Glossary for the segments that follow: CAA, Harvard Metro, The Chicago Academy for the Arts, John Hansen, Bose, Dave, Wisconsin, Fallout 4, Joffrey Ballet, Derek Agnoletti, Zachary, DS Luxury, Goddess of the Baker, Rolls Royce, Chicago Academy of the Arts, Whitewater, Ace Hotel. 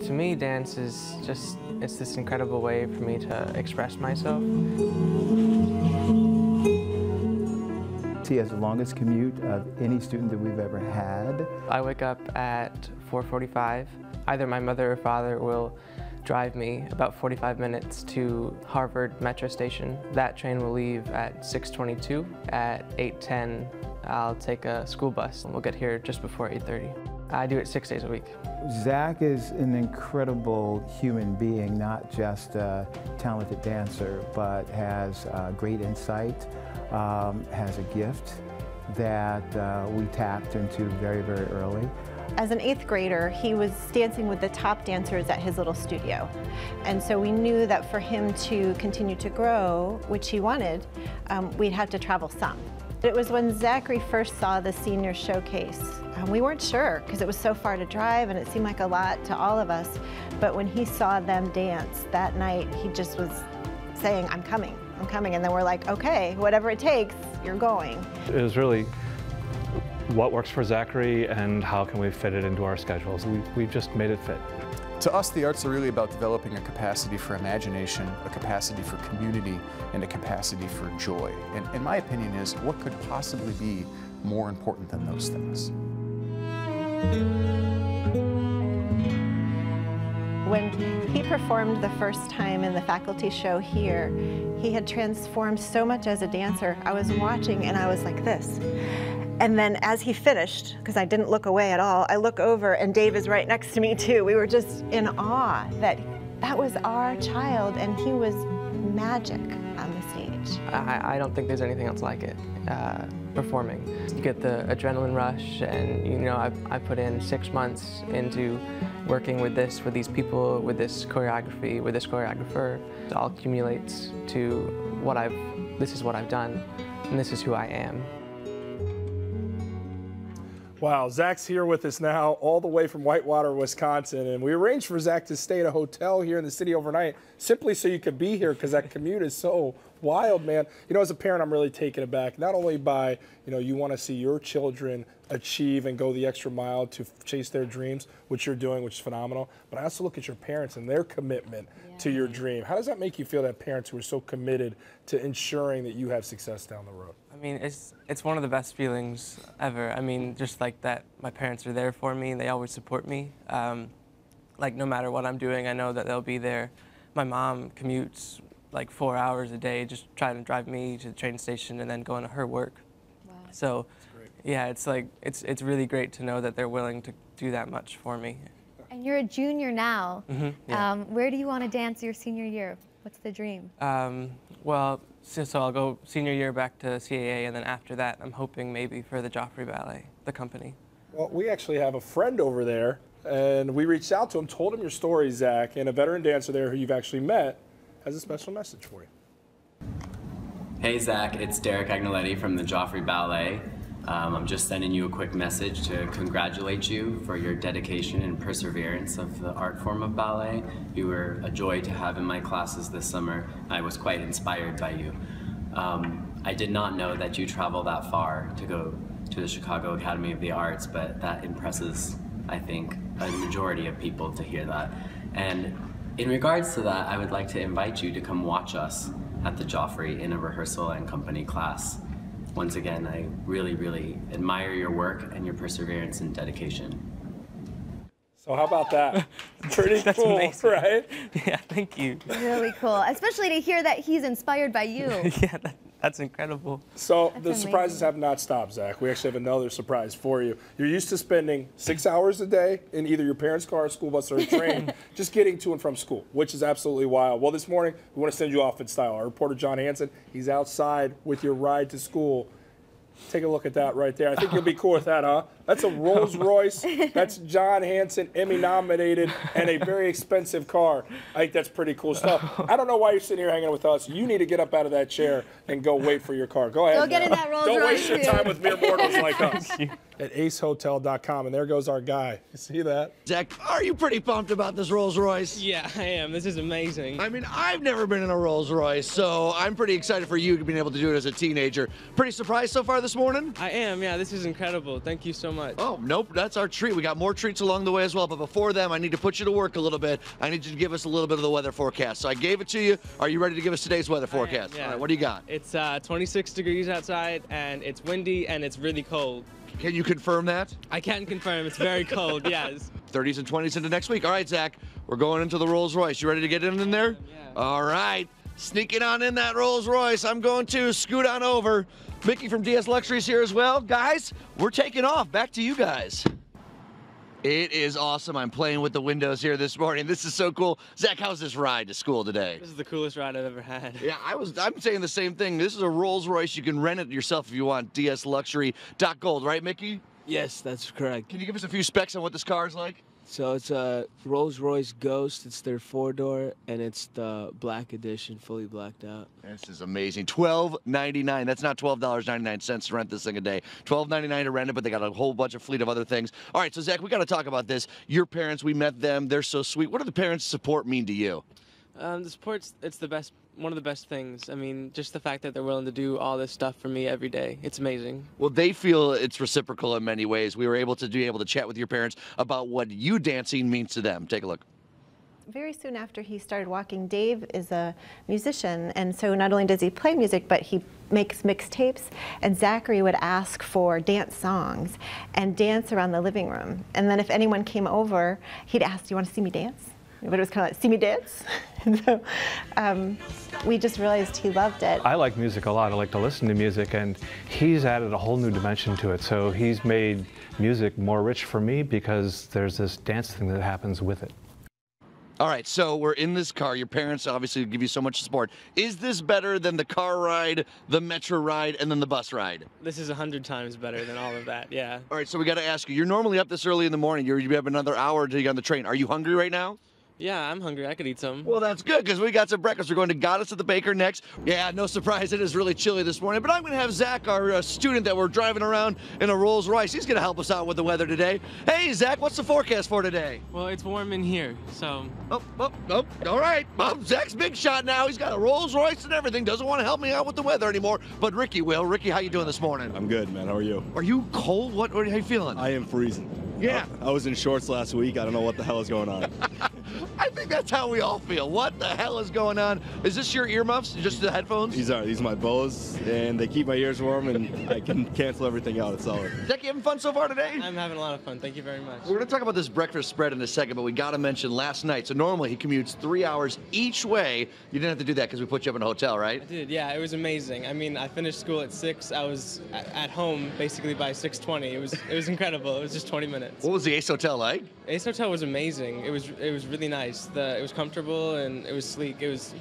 To me, dance is just, it's this incredible way for me to express myself. He has the longest commute of any student that we've ever had. I wake up at 4:45. Either my mother or father will drive me about 45 minutes to Harvard Metro station. That train will leave at 6:22. At 8:10, I'll take a school bus and we'll get here just before 8:30. I do it 6 days a week. Zach is an incredible human being, not just a talented dancer, but has great insight, has a gift that we tapped into very, very early. As an 8th grader, he was dancing with the top dancers at his little studio. And so we knew that for him to continue to grow, which he wanted, we'd have to travel some. It was when Zachary first saw the senior showcase. We weren't sure because it was so far to drive and it seemed like a lot to all of us. But when he saw them dance that night, he just was saying, "I'm coming, I'm coming." And then we're like, "Okay, whatever it takes, you're going." It was really what works for Zachary and how can we fit it into our schedules. We just made it fit. To us, the arts are really about developing a capacity for imagination, a capacity for community, and a capacity for joy. And my opinion is, what could possibly be more important than those things? When he performed the first time in the faculty show here, he had transformed so much as a dancer. I was watching and I was like this. And then as he finished, because I didn't look away at all, I look over and Dave is right next to me too. We were just in awe that that was our child and he was magic on the stage. I don't think there's anything else like it, performing. You get the adrenaline rush and, you know, I put in 6 months into working with this, with these people, with this choreography, with this choreographer. It all accumulates to what this is what I've done and this is who I am. Wow, Zach's here with us now, all the way from Whitewater, Wisconsin, and we arranged for Zach to stay at a hotel here in the city overnight, simply so you could be here, because that commute is so wild, man. You know, as a parent, I'm really taken aback, not only by, you know, you want to see your children achieve and go the extra mile to chase their dreams, which you're doing, which is phenomenal, but I also look at your parents and their commitment to your dream. How does that make you feel, that parents who are so committed to ensuring that you have success down the road? I mean, it's one of the best feelings ever. I mean, just like that, my parents are there for me. They always support me. Like, no matter what I'm doing, I know that they'll be there. My mom commutes like 4 hours a day, just trying to drive me to the train station and then going to her work. Wow. So, yeah, it's like, it's really great to know that they're willing to do that much for me. And you're a junior now. Mm-hmm, yeah. Where do you want to dance your senior year? What's the dream? Well, so I'll go senior year back to CAA, and then after that, I'm hoping maybe for the Joffrey Ballet, the company. Well, we actually have a friend over there, and we reached out to him, told him your story, Zach, and a veteran dancer there who you've actually met has a special message for you. Hey, Zach, it's Derek Agnoletti from the Joffrey Ballet. I'm just sending you a quick message to congratulate you for your dedication and perseverance of the art form of ballet. You were a joy to have in my classes this summer. I was quite inspired by you. I did not know that you travel that far to go to the Chicago Academy of the Arts, but that impresses, I think, a majority of people to hear that. And in regards to that, I would like to invite you to come watch us at the Joffrey in a rehearsal and company class. Once again, I really, really admire your work and your perseverance and dedication. So how about that? Pretty cool, amazing. Right? Yeah, thank you. Really cool, especially to hear that he's inspired by you. Yeah, that's incredible. So that's the amazing. Surprises have not stopped, Zach. We actually have another surprise for you. You're used to spending 6 hours a day in either your parents' car, school bus, or a train, just getting to and from school, which is absolutely wild. Well, this morning, we want to send you off in style. Our reporter, John Hansen, he's outside with your ride to school. Take a look at that right there. I think you'll be cool with that, huh? That's a Rolls Royce. That's John Hansen, Emmy-nominated, and a very expensive car. I think that's pretty cool stuff. I don't know why you're sitting here hanging with us. You need to get up out of that chair and go wait for your car. Go ahead. Go get in that Rolls Royce. Don't waste your time with mere mortals like us. at acehotel.com. And there goes our guy. You see that? Zach, are you pretty pumped about this Rolls Royce? Yeah, I am. This is amazing. I mean, I've never been in a Rolls Royce, so I'm pretty excited for you being able to do it as a teenager. Pretty surprised so far this morning? I am, yeah. This is incredible. Thank you so much. Oh, nope. That's our treat. We got more treats along the way as well. But before them, I need to put you to work a little bit. I need you to give us a little bit of the weather forecast. So I gave it to you. Are you ready to give us today's weather forecast? Yeah. All right, what do you got? It's 26 degrees outside, and it's windy, and it's really cold. Can you confirm that? I can confirm. It's very cold, yes. 30s and 20s into next week. All right, Zach, we're going into the Rolls Royce. You ready to get in there? Yeah. All right. Sneaking on in that Rolls Royce. I'm going to scoot on over. Mickey from DS Luxury's here as well. Guys, we're taking off. Back to you guys. It is awesome. I'm playing with the windows here this morning. This is so cool. Zach, how's this ride to school today? This is the coolest ride I've ever had. Yeah, I'm saying the same thing. This is a Rolls Royce. You can rent it yourself if you want. DSLuxury.gold, right, Mickey? Yes, that's correct. Can you give us a few specs on what this car is like? So it's a Rolls Royce Ghost. It's their 4-door, and it's the black edition, fully blacked out. This is amazing. $12.99. That's not $12.99 to rent this thing a day. $12.99 to rent it, but they got a whole bunch of fleet of other things. All right, so Zach, we got to talk about this. Your parents, we met them. They're so sweet. What do the parents' support mean to you? The support's the best, one of the best things. I mean, just the fact that they're willing to do all this stuff for me every day, it's amazing. Well, they feel it's reciprocal in many ways. We were able to be able to chat with your parents about what you dancing means to them. Take a look. Very soon after he started walking, Dave is a musician, and so not only does he play music, but he makes mixtapes, and Zachary would ask for dance songs and dance around the living room. And then if anyone came over, he'd ask, do you want to see me dance? But it was kind of like, see me dance? And so we just realized he loved it. I like music a lot. I like to listen to music, and he's added a whole new dimension to it. So he's made music more rich for me because there's this dance thing that happens with it. All right, so we're in this car. Your parents obviously give you so much support. Is this better than the car ride, the metro ride, and then the bus ride? This is 100 times better than all of that, yeah. All right, so we got to ask you. You're normally up this early in the morning. You have another hour until you get on the train. Are you hungry right now? Yeah, I'm hungry. I could eat some. Well, that's good, because we got some breakfast. We're going to Goddess of the Baker next. Yeah, no surprise, it is really chilly this morning, but I'm going to have Zach, our student that we're driving around in a Rolls Royce, he's going to help us out with the weather today. Hey, Zach, what's the forecast for today? Well, it's warm in here, so... Oh, all right. Zach's big shot now. He's got a Rolls Royce and everything. Doesn't want to help me out with the weather anymore, but Ricky will. Ricky, how you doing this morning? I'm good, man. How are you? Are you cold? What? How you feeling? I am freezing. Yeah. I was in shorts last week. I don't know what the hell is going on. I think that's how we all feel. What the hell is going on? Is this your earmuffs? Just the headphones? These are my Bose, and they keep my ears warm, and I can cancel everything out. It's solid. Zach, you having fun so far today? I'm having a lot of fun. Thank you very much. We're going to talk about this breakfast spread in a second, but we got to mention last night. So normally he commutes 3 hours each way. You didn't have to do that because we put you up in a hotel, right? I did, yeah. It was amazing. I mean, I finished school at 6. I was at home basically by 6:20. It was incredible. It was just 20 minutes. What was the Ace Hotel like? Ace Hotel was amazing. It was really nice. It was comfortable, and it was sleek. It was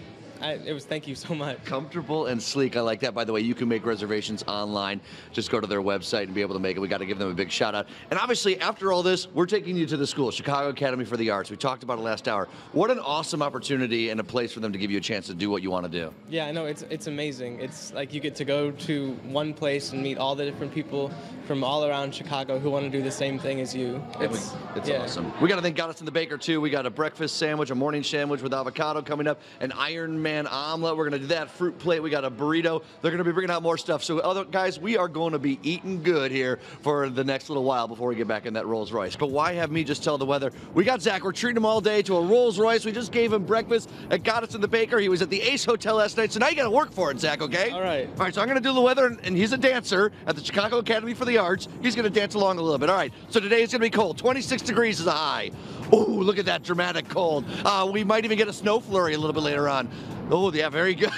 thank you so much. Comfortable and sleek. I like that. By the way, you can make reservations online. Just go to their website and be able to make it. We got to give them a big shout out. And obviously, after all this, we're taking you to the school, Chicago Academy for the Arts. We talked about it last hour. What an awesome opportunity and a place for them to give you a chance to do what you want to do. Yeah, I know. It's amazing. It's like you get to go to one place and meet all the different people from all around Chicago who want to do the same thing as you. It's awesome. We got to thank Goddess of the Baker, too. We got a breakfast sandwich, a morning sandwich with avocado coming up, an Iron Man omelet. We're going to do that. Fruit plate. We got a burrito. They're going to be bringing out more stuff. So, other guys, we are going to be eating good here for the next little while before we get back in that Rolls Royce. But why have me just tell the weather? We got Zach. We're treating him all day to a Rolls Royce. We just gave him breakfast at Goddess of the Baker. He was at the Ace Hotel last night. So now you got to work for it, Zach, okay? All right. All right, so I'm going to do the weather, and he's a dancer at the Chicago Academy for the Arts. He's going to dance along a little bit. All right, so today it's going to be cold. 26 degrees is a high. Ooh, look at that dramatic cold. We might even get a snow flurry a little bit later on. Oh, yeah, very good.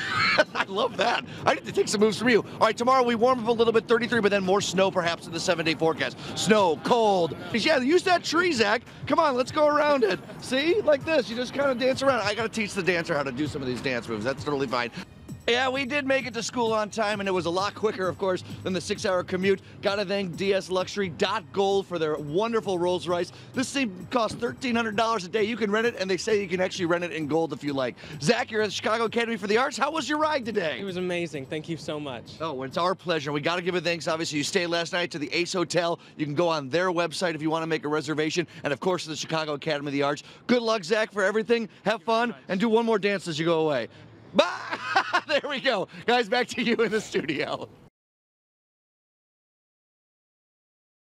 I love that. I need to take some moves from you. All right, tomorrow we warm up a little bit, 33, but then more snow perhaps in the 7-day forecast. Snow, cold. Yeah, use that tree, Zach. Come on, let's go around it. See, like this. You just kind of dance around. I got to teach the dancer how to do some of these dance moves. That's totally fine. Yeah, we did make it to school on time, and it was a lot quicker, of course, than the 6-hour commute. Gotta thank DS Luxury, .gold for their wonderful Rolls Royce. This thing costs $1,300 a day. You can rent it, and they say you can actually rent it in gold if you like. Zach, you're at the Chicago Academy for the Arts. How was your ride today? It was amazing. Thank you so much. Oh, it's our pleasure. We gotta give a thanks. Obviously, you stayed last night to the Ace Hotel. You can go on their website if you want to make a reservation, and of course, the Chicago Academy of the Arts. Good luck, Zach, for everything. Have fun, and do one more dance as you go away. Bye! There we go. Guys, back to you in the studio.